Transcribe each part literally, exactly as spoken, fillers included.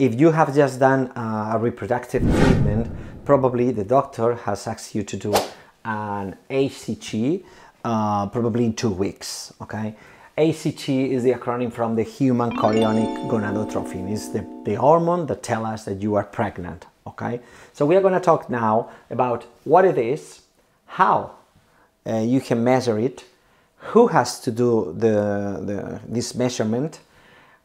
If you have just done a reproductive treatment, probably the doctor has asked you to do an H C G uh, probably in two weeks, okay? H C G is the acronym from the human chorionic gonadotrophin. It's the, the hormone that tells us that you are pregnant, okay? So we are going to talk now about what it is, how uh, you can measure it, who has to do the, the, this measurement,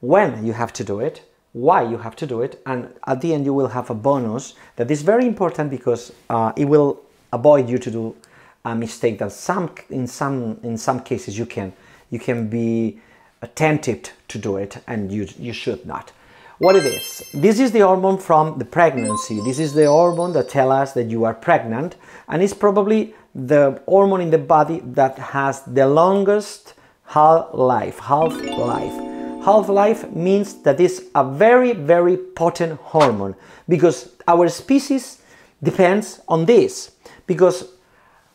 when you have to do it, why you have to do it, and at the end you will have a bonus that is very important because uh, it will avoid you to do a mistake that some in some in some cases you can you can be tempted to do it, and you you should not. What it is, this is the hormone from the pregnancy. This is the hormone that tells us that you are pregnant, and it's probably the hormone in the body that has the longest half-life half-life Half-life means that it's a very, very potent hormone, because our species depends on this, because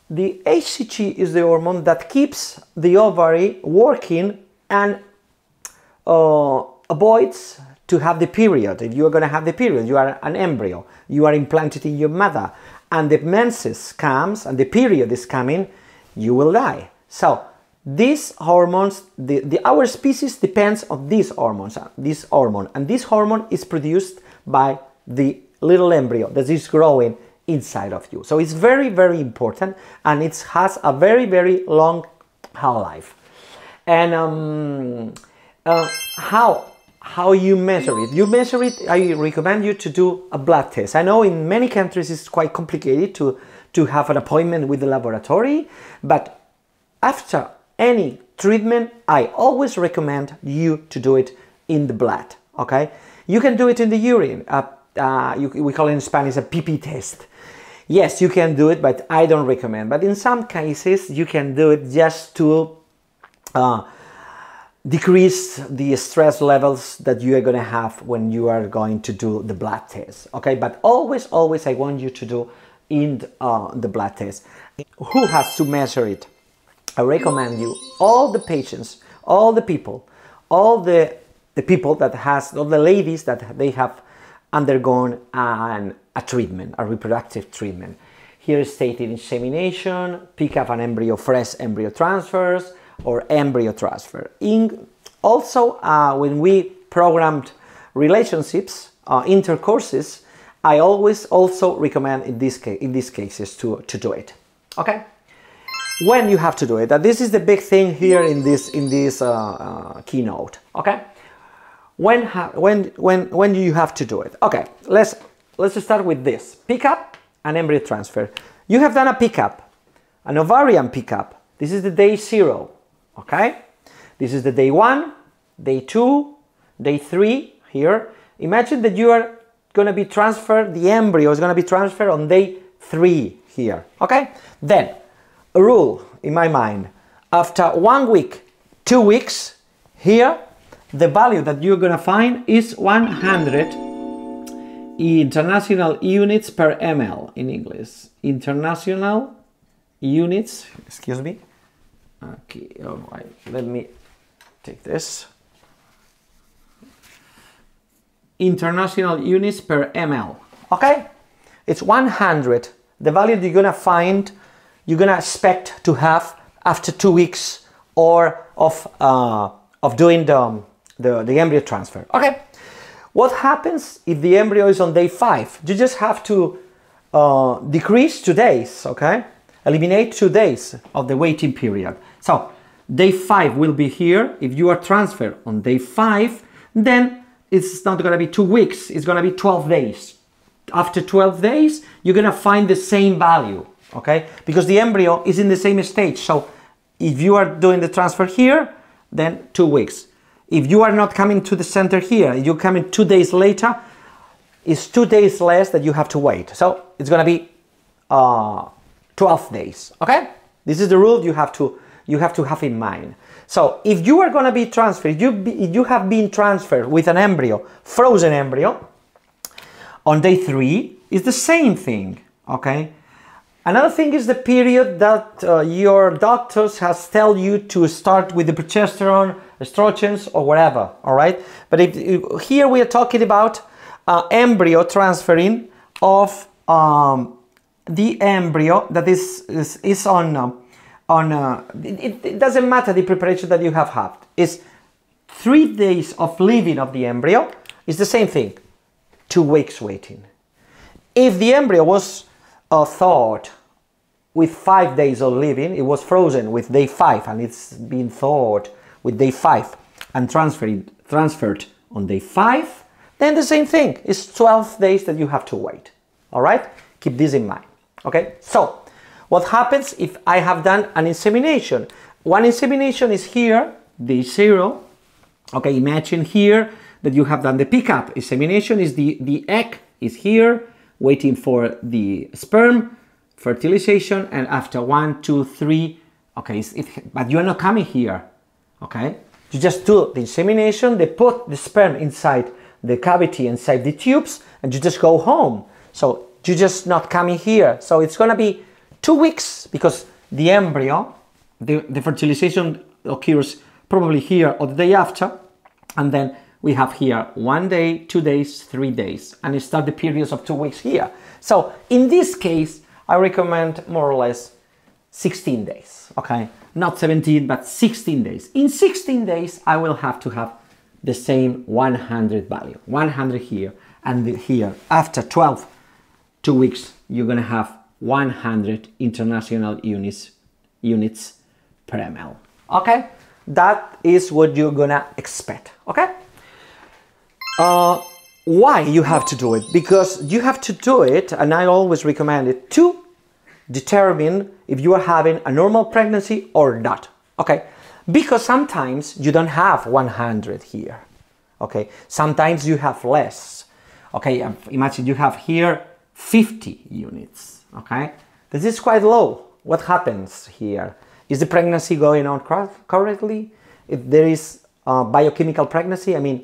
the H C G is the hormone that keeps the ovary working and uh, avoids to have the period. If you are going to have the period, you are an embryo, you are implanted in your mother, and the menses comes and the period is coming, you will die. So these hormones, the, the our species depends on these hormones, this hormone, and this hormone is produced by the little embryo that is growing inside of you. So it's very, very important, and it has a very, very long half-life. And um, uh, how how you measure it? You measure it. I recommend you to do a blood test. I know in many countries it's quite complicated to to have an appointment with the laboratory, but after any treatment, I always recommend you to do it in the blood, okay? You can do it in the urine. Uh, uh, you, we call it in Spanish a pee pee test. Yes, you can do it, but I don't recommend. But in some cases, you can do it just to uh, decrease the stress levels that you are going to have when you are going to do the blood test, okay? But always, always, I want you to do in uh, the blood test. Who has to measure it? I recommend you, all the patients, all the people, all the, the people that has, all the ladies that they have undergone an, a treatment, a reproductive treatment. Here is stated insemination, pick up an embryo, fresh embryo transfers, or embryo transfer. In, also, uh, when we programmed relationships, uh, intercourses, I always also recommend in, this case, in these cases to, to do it, okay? When you have to do it, that this is the big thing here in this in this uh, uh, keynote. Okay, when when when when do you have to do it? Okay, let's let's start with this: pickup and embryo transfer. You have done a pickup, an ovarian pickup. This is the day zero. Okay, this is the day one, day two, day three. Here, imagine that you are going to be transferred. The embryo is going to be transferred on day three. Here. Okay, then. A rule in my mind, after one week, two weeks, here the value that you're gonna find is one hundred international units per ml in English. International units, excuse me. Okay, all right, let me take this. International units per ml, okay? It's one hundred, the value that you're gonna find, you're gonna expect to have after two weeks or of uh, of doing the, the the embryo transfer. Okay, what happens if the embryo is on day five? You just have to uh, decrease two days. Okay, eliminate two days of the waiting period. So day five will be here. If you are transferred on day five, then it's not gonna be two weeks. It's gonna be twelve days. After twelve days, you're gonna find the same value. Okay, because the embryo is in the same stage. So if you are doing the transfer here, then two weeks. If you are not coming to the center here, you're coming two days later, it's two days less that you have to wait. So it's gonna be uh, twelve days. Okay, this is the rule you have to you have to have in mind. So if you are gonna be transferred, you be, you have been transferred with an embryo, frozen embryo, on day three, it's the same thing. Okay. Another thing is the period that uh, your doctors has tell you to start with the progesterone, estrogens, or whatever, all right? But if, if, here we are talking about uh, embryo transferring of um, the embryo that is is, is on uh, on uh, it, it doesn't matter the preparation that you have had. It's three days of living of the embryo. It's the same thing. Two weeks waiting. If the embryo was uh, thawed with five days of living, it was frozen with day five, and it's been thawed with day five and transferred transferred on day five, then the same thing. It's twelve days that you have to wait. All right? Keep this in mind. Okay? So, what happens if I have done an insemination? One insemination is here, day zero. Okay, imagine here that you have done the pickup. Insemination is the, the egg is here, waiting for the sperm, fertilization, and after one, two, three, okay, it, but you're not coming here, okay? You just do the insemination, they put the sperm inside the cavity, inside the tubes, and you just go home. So you're just not coming here. So it's gonna be two weeks because the embryo, the, the fertilization occurs probably here or the day after, and then we have here one day, two days, three days, and you start the periods of two weeks here. So in this case, I recommend more or less sixteen days, okay? Not seventeen, but sixteen days. In sixteen days, I will have to have the same one hundred value, one hundred here and here. After twelve, two weeks, you're gonna have one hundred international units, units per ml, okay? That is what you're gonna expect, okay? Uh, why you have to do it? Because you have to do it, and I always recommend it, to determine if you are having a normal pregnancy or not, okay? Because sometimes you don't have one hundred here, okay? Sometimes you have less, okay? Imagine you have here fifty units, okay? This is quite low. What happens here? Is the pregnancy going on correctly? If there is a biochemical pregnancy, I mean,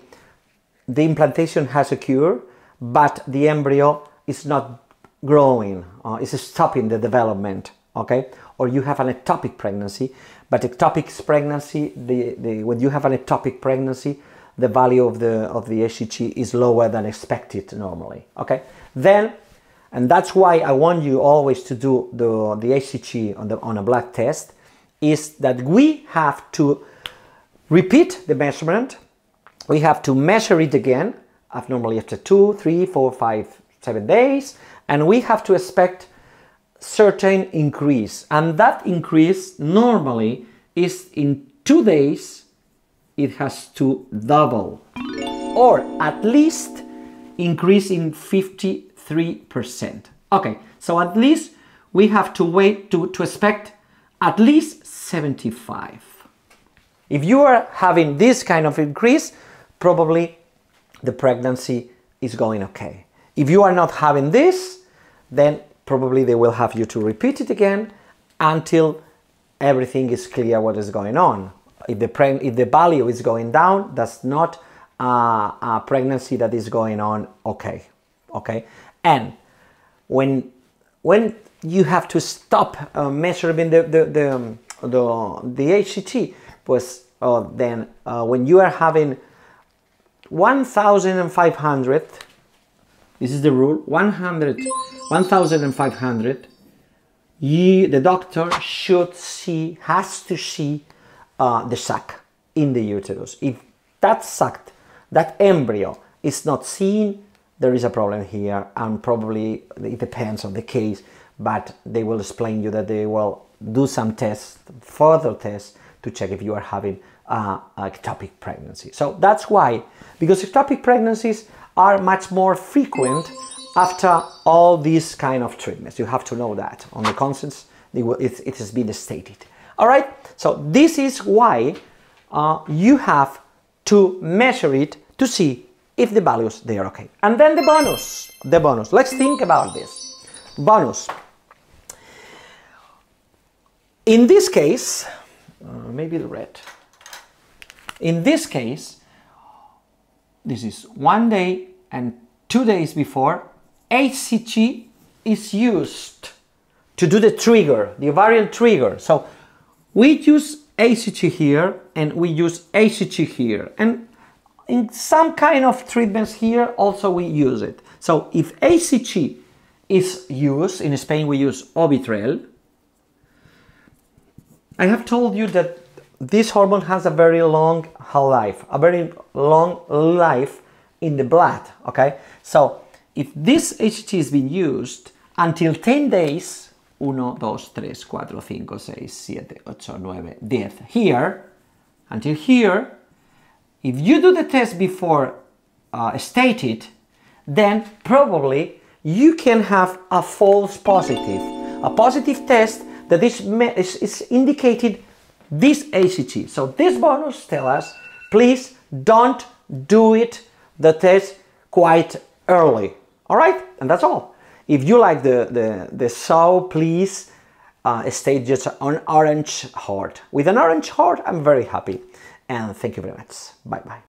the implantation has occurred, but the embryo is not growing, uh, it's stopping the development, okay? Or you have an ectopic pregnancy, but ectopic pregnancy, the, the, when you have an ectopic pregnancy, the value of the, of the S H G is lower than expected normally, okay? Then, and that's why I want you always to do the, the S H G on, the, on a blood test, is that we have to repeat the measurement. We have to measure it again, abnormally after two, three, four, five, seven days, and we have to expect certain increase. And that increase normally is in two days, it has to double, or at least increase in fifty-three percent. Okay, so at least we have to wait to, to expect at least seventy-five. If you are having this kind of increase, probably the pregnancy is going okay. If you are not having this, then probably they will have you to repeat it again until everything is clear what is going on. If the, preg if the value is going down, that's not uh, a pregnancy that is going on okay. Okay? And when, when you have to stop uh, measuring the, the, the, the, the H C G, was, uh, then uh, when you are having one thousand five hundred, this is the rule, one thousand five hundred, the doctor should see, has to see uh, the sac in the uterus. If that sac, that embryo is not seen, there is a problem here, and probably it depends on the case, but they will explain you that they will do some tests, further tests, to check if you are having uh, ectopic pregnancy. So that's why, because ectopic pregnancies are much more frequent after all these kind of treatments. You have to know that on the consents, it, it has been stated. All right, so this is why uh, you have to measure it to see if the values, they are okay. And then the bonus, the bonus, let's think about this. Bonus. In this case, Uh, maybe the red. In this case, this is one day and two days before, H C G is used to do the trigger, the ovarian trigger. So we use H C G here and we use H C G here. And in some kind of treatments here also we use it. So if A C G is used, in Spain we use Obitrel. I have told you that this hormone has a very long half-life, a very long life in the blood, okay? So if this A C G is being used until ten days, one, two, three, four, five, six, seven, eight, nine, ten, here, until here, if you do the test before uh, stated, then probably you can have a false positive, a positive test that is, is, is indicated this A C G. So this bonus tells us, please don't do it, the test, quite early. All right, and that's all. If you like the, the, the show, please uh, state just an orange heart. With an orange heart, I'm very happy. And thank you very much. Bye-bye.